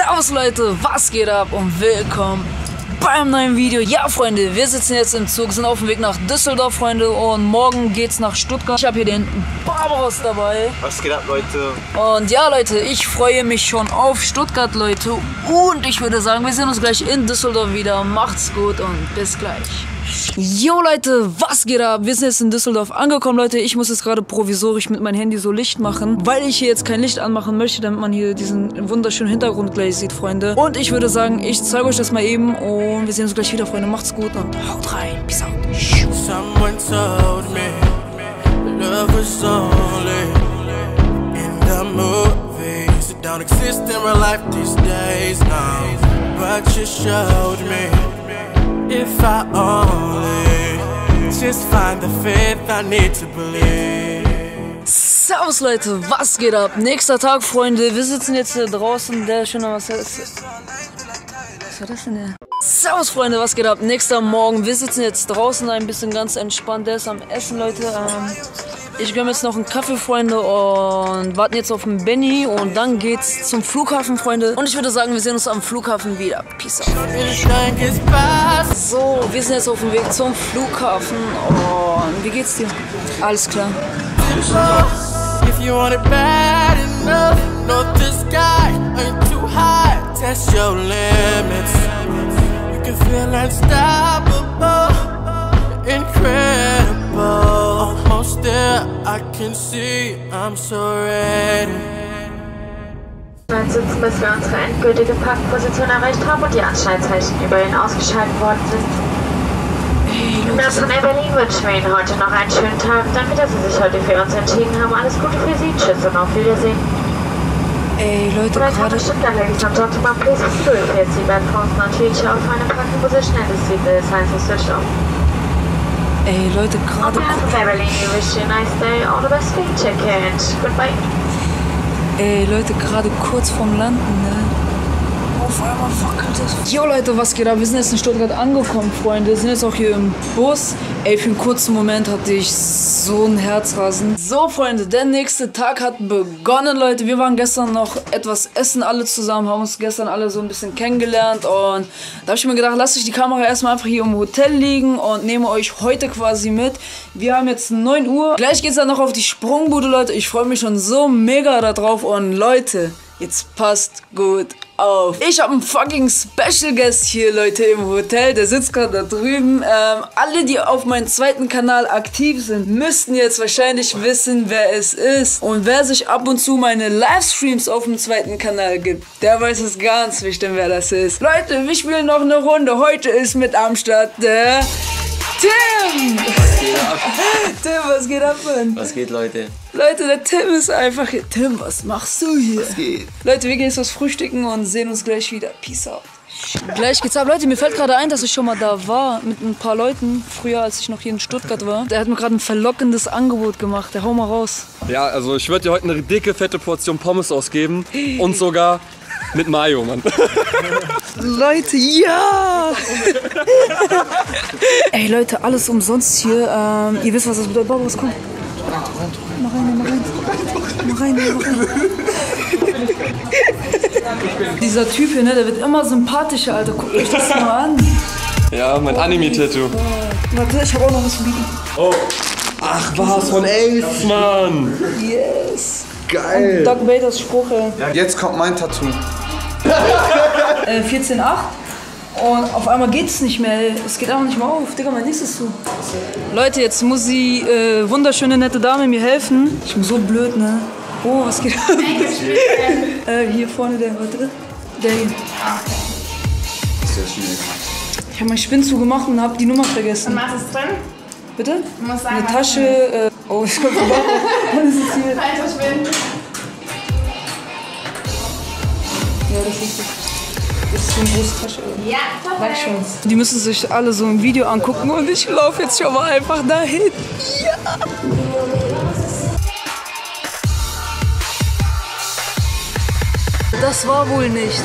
Servus Leute, was geht ab und willkommen beim neuen Video. Ja Freunde, wir sitzen jetzt im Zug, sind auf dem Weg nach Düsseldorf, Freunde, und morgen geht's nach Stuttgart. Ich habe hier den Barbaros dabei. Was geht ab, Leute? Und ja Leute, ich freue mich schon auf Stuttgart, Leute. Und ich würde sagen, wir sehen uns gleich in Düsseldorf wieder. Macht's gut und bis gleich. Jo Leute, was geht ab? Wir sind jetzt in Düsseldorf angekommen, Leute. Ich muss jetzt gerade provisorisch mit meinem Handy so Licht machen, weil ich hier jetzt kein Licht anmachen möchte, damit man hier diesen wunderschönen Hintergrund gleich sieht, Freunde. Und ich würde sagen, ich zeige euch das mal eben und wir sehen uns gleich wieder, Freunde. Macht's gut und haut rein. Peace out. If I only just find the faith I need to believe. Servus Leute, was geht ab? Nächster Tag, Freunde, wir sitzen jetzt hier draußen, der schöne Marcel ist... Was war das denn hier? Servus Freunde, was geht ab? Nächster Morgen, wir sitzen jetzt draußen ein bisschen ganz entspannt, der ist am Essen, Leute. Ich gönne jetzt noch einen Kaffee, Freunde, und warten jetzt auf den Benny und dann geht's zum Flughafen, Freunde. Und ich würde sagen, wir sehen uns am Flughafen wieder. Peace out. So, wir sind jetzt auf dem Weg zum Flughafen und wie geht's dir? Alles klar. I can see I'm so ready. Bleibt sitzen, bis wir unsere endgültige Parkposition erreicht haben und die Anschnallzeichen über ihn ausgeschaltet worden sind. Nach Air Berlin wünschen wir Ihnen heute noch einen schönen Tag. Danke, dass Sie sich heute für uns entschieden haben. Alles Gute für Sie. Tschüss und auf Wiedersehen. Ey, Leute, gerade... Ladies and gentlemen, please feel free to seat belts and feature of final parking position and the seatbelt signs are switched off. Ey Leute, gerade... Ey Leute, gerade kurz vorm Landen, ne? Auf einmal fackelt es. Jo Leute, was geht ab? Wir sind jetzt in Stuttgart angekommen, Freunde. Wir sind jetzt auch hier im Bus. Ey, für einen kurzen Moment hatte ich so einen Herzrasen. So Freunde, der nächste Tag hat begonnen, Leute. Wir waren gestern noch etwas essen, alle zusammen, haben uns gestern alle so ein bisschen kennengelernt. Und da habe ich mir gedacht, lasse ich die Kamera erstmal einfach hier im Hotel liegen und nehme euch heute quasi mit. Wir haben jetzt 9 Uhr. Gleich geht es dann noch auf die Sprungbude, Leute. Ich freue mich schon so mega da drauf. Und Leute, jetzt passt gut auf. Ich habe einen fucking Special Guest hier, Leute, im Hotel. Der sitzt gerade da drüben. Alle, die auf meinem zweiten Kanal aktiv sind, müssten jetzt wahrscheinlich wissen, wer es ist. Und wer sich ab und zu meine Livestreams auf dem zweiten Kanal gibt, der weiß es ganz bestimmt, wer das ist. Leute, wir spielen noch eine Runde. Heute ist mit am Start der... Tim! Was geht ab? Tim, was geht ab, Mann? Was geht, Leute? Leute, der Tim ist einfach hier. Tim, was machst du hier? Was geht? Leute, wir gehen jetzt was frühstücken und sehen uns gleich wieder. Peace out. Gleich geht's ab. Leute, mir fällt gerade ein, dass ich schon mal da war mit ein paar Leuten, früher als ich noch hier in Stuttgart war. Der hat mir gerade ein verlockendes Angebot gemacht. Der hau mal raus. Ja, also ich würde dir heute eine dicke, fette Portion Pommes ausgeben und sogar mit Mayo, Mann. Leute, ja! Ey, Leute, alles umsonst hier. Ihr wisst, was das bedeutet. Barbaros, komm. Mach rein, mach rein. Mach rein, mach rein. Dieser Typ hier, ne, der wird immer sympathischer, Alter. Guckt euch das mal an. Ja, mein Anime-Tattoo. Warte, ich hab auch noch was zu bieten. Oh. Ach, was von Ace, Mann. Yes. Geil. Und Doug Baters Spruch, ey. Ja, jetzt kommt mein Tattoo. 14,8 und auf einmal geht's nicht mehr, es geht einfach nicht mehr auf, Digga, mein nächstes zu. Leute, jetzt muss die wunderschöne, nette Dame mir helfen. Ich bin so blöd, ne? Oh, was geht ab? Hier vorne der, warte, der hier. Sehr schnell. Ich hab meinen Spinn zugemacht und hab die Nummer vergessen. Und was ist drin? Bitte? Du musst sagen, eine Tasche, oh, ich komm vorbei. Was ist hier? Falscher Spinn. Ja, das ist es. Das ist so eine große Tasche. Ja, perfekt. Die müssen sich alle so ein Video angucken und ich laufe jetzt schon mal einfach dahin. Ja! Das war wohl nichts.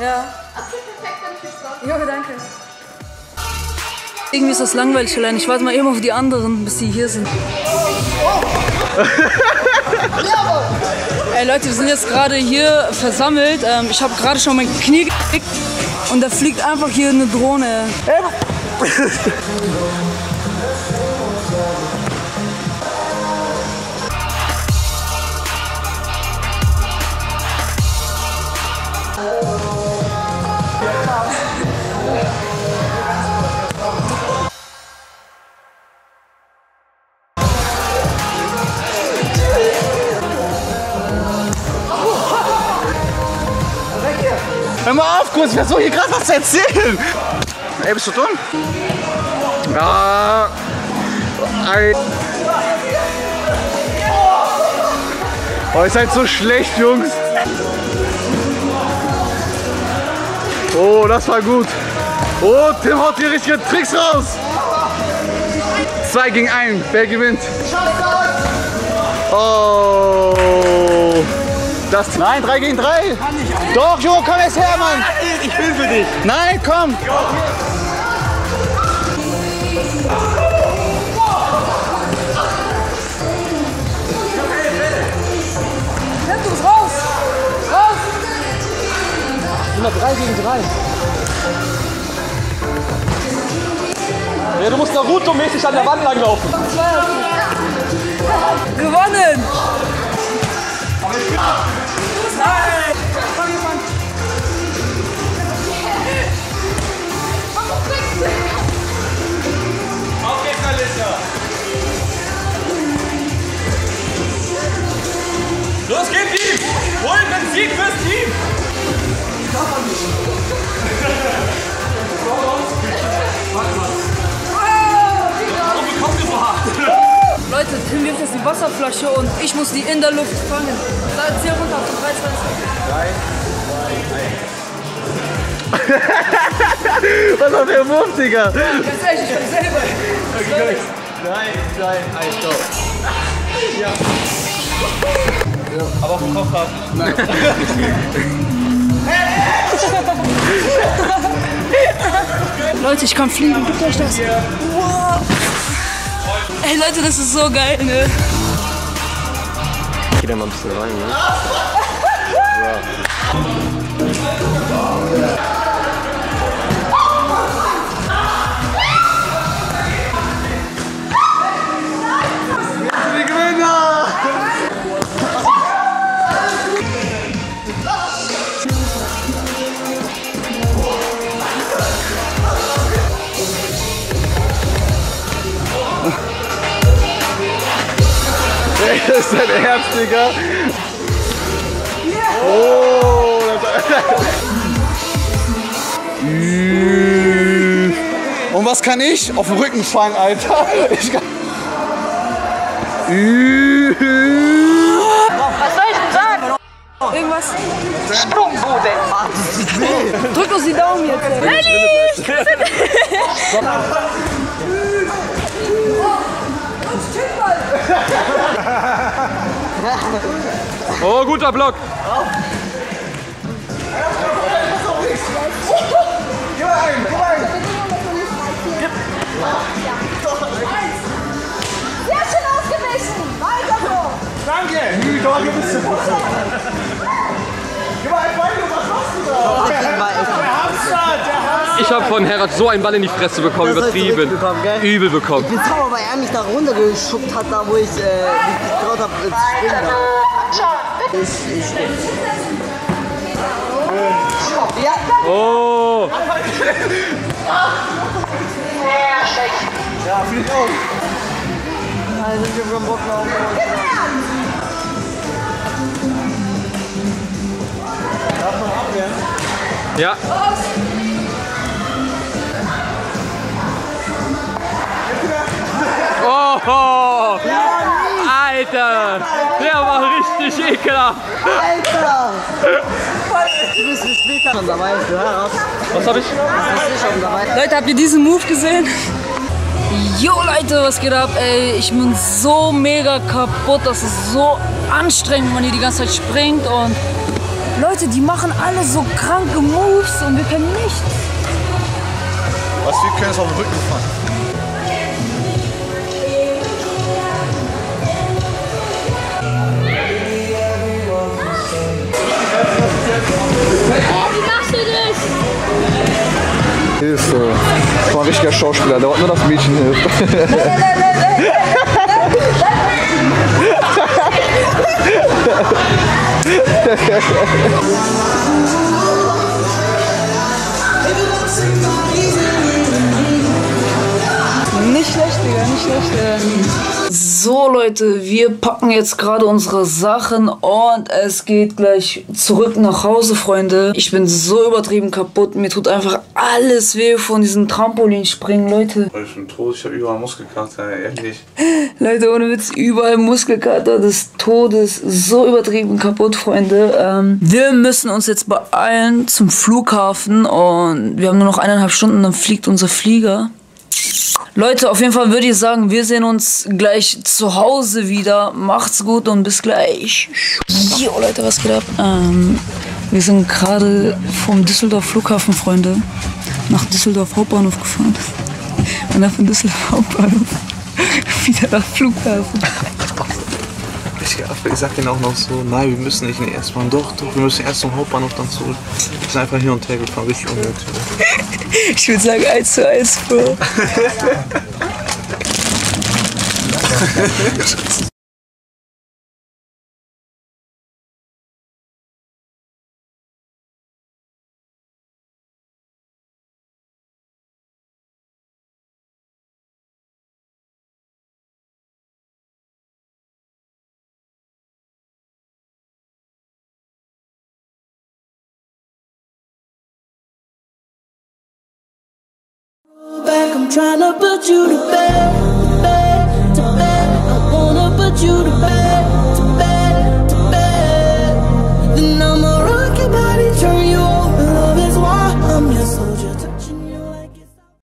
Ja. Ja, danke. Irgendwie ist das langweilig allein. Ich warte mal eben auf die anderen, bis die hier sind. Oh. Leute, wir sind jetzt gerade hier versammelt. Ich habe gerade schon mein Knie gekriegt und da fliegt einfach hier eine Drohne. Hör mal auf, kurz, ich versuche hier gerade was zu erzählen. Ey, bist du dumm? Ja. Oh, ihr seid so schlecht, Jungs. Oh, das war gut. Oh, Tim haut hier richtige Tricks raus. 2 gegen 1, wer gewinnt? Oh. Das Nein, 3 gegen 3. Kann ich. Doch, Jo, komm jetzt her, Mann. Ich bin für dich. Nein, komm. Jo. Nimm raus. Raus. Immer 3 gegen 3. Ja, du musst Naruto-mäßig an der Wand langlaufen. Gewonnen. Nein! Auf geht's, Alicia! Los, geht Team! Hol den Sieg fürs Team! Ich darf man nicht! Warte mal! Und bekommt gebracht! Leute, Tim wirft jetzt die Wasserflasche und ich muss die in der Luft fangen. Da zieh runter, auf 3, 2, 1. Was hat der Wurf, Digga? Ja, ganz ehrlich, ich bin selber. Okay, 3, 2, 1, go. Ja. Aber auf dem Kopf haben. Nein. Leute, ich kann fliegen. Guckt euch das. Wow. Ey Leute, das ist so geil, ne? Ich geh da mal ein bisschen rein, ne? Wir sind die Gewinner! Das ist dein Ernst, Digga. Oh, und was kann ich? Auf den Rücken fahren, Alter. Ich kann... Was soll ich denn sagen? Irgendwas? Sprungbude. Drück uns die Daumen jetzt. Benny, ich küsse dich. Oh, guter Block! Gib ein! Gib ein! Sehr schön ausgewichen! Weiter so! Danke! Gib mal einen Ball, was machst du da? Ich habe von Herat so einen Ball in die Fresse bekommen, übertrieben. Übel bekommen. Ich bin sauer, weil er mich da runtergeschuckt hat, da wo ich mich getraut habe zu springen. Oh! Ja, flieg auf! Nein, ich hab keinen Bock mehr auf. Darf man abwehren? Ja. Oh, Alter, der war richtig ekelhaft. Alter, du bist später schon dabei. Was hab ich? Leute, habt ihr diesen Move gesehen? Jo Leute, was geht ab? Ey, ich bin so mega kaputt. Das ist so anstrengend, wenn man hier die ganze Zeit springt. Und Leute, die machen alle so kranke Moves und wir können nichts. Was wir können, ist auf den Rücken fahren. Yeah. dich! Hilfe. Das war ein richtiger Schauspieler, der hat nur das Mädchen hilft. Nicht schlecht, Digga, nicht schlecht. So Leute, wir packen jetzt gerade unsere Sachen und es geht gleich zurück nach Hause, Freunde. Ich bin so übertrieben kaputt, mir tut einfach alles weh von diesem Trampolinspringen, Leute. Ich bin tot, ich hab überall Muskelkater, ehrlich. Leute, ohne Witz, überall Muskelkater des Todes, so übertrieben kaputt, Freunde. Wir müssen uns jetzt beeilen zum Flughafen und wir haben nur noch 1,5 Stunden, dann fliegt unser Flieger. Leute, auf jeden Fall würde ich sagen, wir sehen uns gleich zu Hause wieder. Macht's gut und bis gleich. Jo, Leute, was geht ab? Wir sind gerade vom Düsseldorf Flughafen, Freunde, nach Düsseldorf Hauptbahnhof gefahren. Und dann von Düsseldorf Hauptbahnhof wieder nach Flughafen. Ich sag denen auch noch so, nein, wir müssen nicht in der S-Bahn, doch, wir müssen erst zum Hauptbahnhof, dann zurück. Wir sind einfach hier und her gefahren, richtig unnötig. Ich würde sagen 1:1, Bro. I'm trying to put you to bed, to bed, to bed. I wanna put you to bed, to bed.